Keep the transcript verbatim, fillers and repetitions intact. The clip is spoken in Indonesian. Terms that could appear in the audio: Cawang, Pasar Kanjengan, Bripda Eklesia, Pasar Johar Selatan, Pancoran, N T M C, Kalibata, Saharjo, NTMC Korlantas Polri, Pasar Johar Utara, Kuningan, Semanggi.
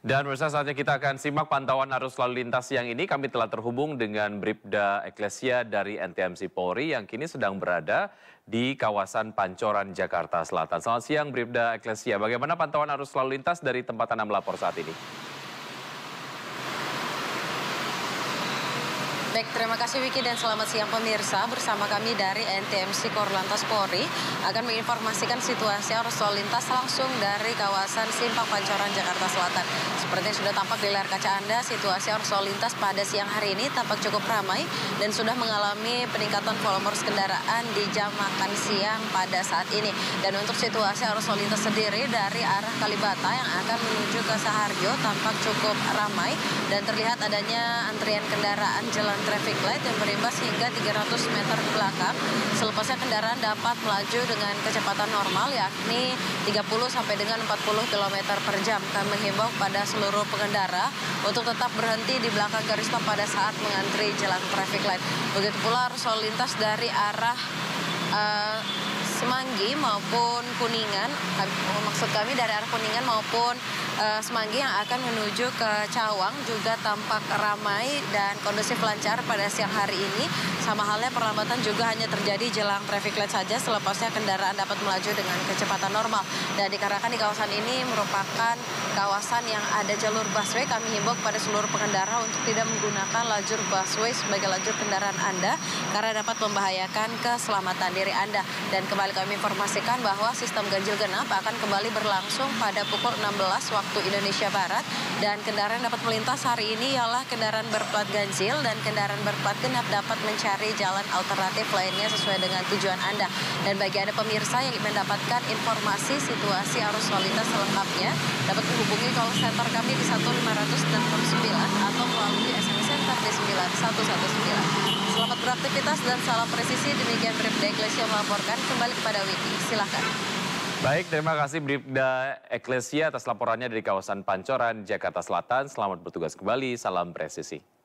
Dan pemirsa, saatnya kita akan simak pantauan arus lalu lintas siang ini. Kami telah terhubung dengan Bripda Eklesia dari N T M C Polri yang kini sedang berada di kawasan Pancoran, Jakarta Selatan. Selamat siang Bripda Eklesia, bagaimana pantauan arus lalu lintas dari tempat Anda melapor saat ini? Baik, terima kasih Wiki dan selamat siang pemirsa. Bersama kami dari N T M C Korlantas Polri akan menginformasikan situasi arus lalu lintas langsung dari kawasan Simpang Pancoran, Jakarta Selatan. Seperti yang sudah tampak di layar kaca Anda, situasi arus lalu lintas pada siang hari ini tampak cukup ramai dan sudah mengalami peningkatan volume arus kendaraan di jam makan siang pada saat ini. Dan untuk situasi arus lalu lintas sendiri dari arah Kalibata yang akan menuju ke Saharjo tampak cukup ramai dan terlihat adanya antrian kendaraan jalan traffic light yang berimbas hingga tiga ratus meter ke belakang. Selepasnya kendaraan dapat melaju dengan kecepatan normal yakni tiga puluh sampai dengan empat puluh kilometer per jam. Kami menghimbau pada seluruh pengendara untuk tetap berhenti di belakang garis stop pada saat mengantri jalan traffic light. Begitu pula arus lalu lintas dari arah uh, Semanggi maupun Kuningan, maksud kami dari arah Kuningan maupun uh, Semanggi yang akan menuju ke Cawang juga tampak ramai dan kondusif lancar pada siang hari ini. Sama halnya perlambatan juga hanya terjadi jelang traffic light saja, selepasnya kendaraan dapat melaju dengan kecepatan normal. Dan dikarenakan di kawasan ini merupakan kawasan yang ada jalur busway, kami himbau kepada seluruh pengendara untuk tidak menggunakan lajur busway sebagai lajur kendaraan Anda karena dapat membahayakan keselamatan diri Anda. Dan kembali kami informasikan bahwa sistem ganjil genap akan kembali berlangsung pada pukul enam belas waktu Indonesia Barat dan kendaraan dapat melintas hari ini ialah kendaraan berplat ganjil dan kendaraan berplat genap dapat mencari jalan alternatif lainnya sesuai dengan tujuan Anda. Dan bagi Anda pemirsa yang mendapatkan informasi situasi arus lalu lintas selengkapnya dapat menghubungi call center kami di satu lima enam sembilan atau melalui S M S center di sembilan satu satu sembilan. Selamat beraktivitas dan salam presisi. Demikian Bripda Eklesia melaporkan, kembali kepada Wiki. Silakan. Baik, terima kasih Bripda Eklesia atas laporannya dari kawasan Pancoran, Jakarta Selatan. Selamat bertugas kembali, salam presisi.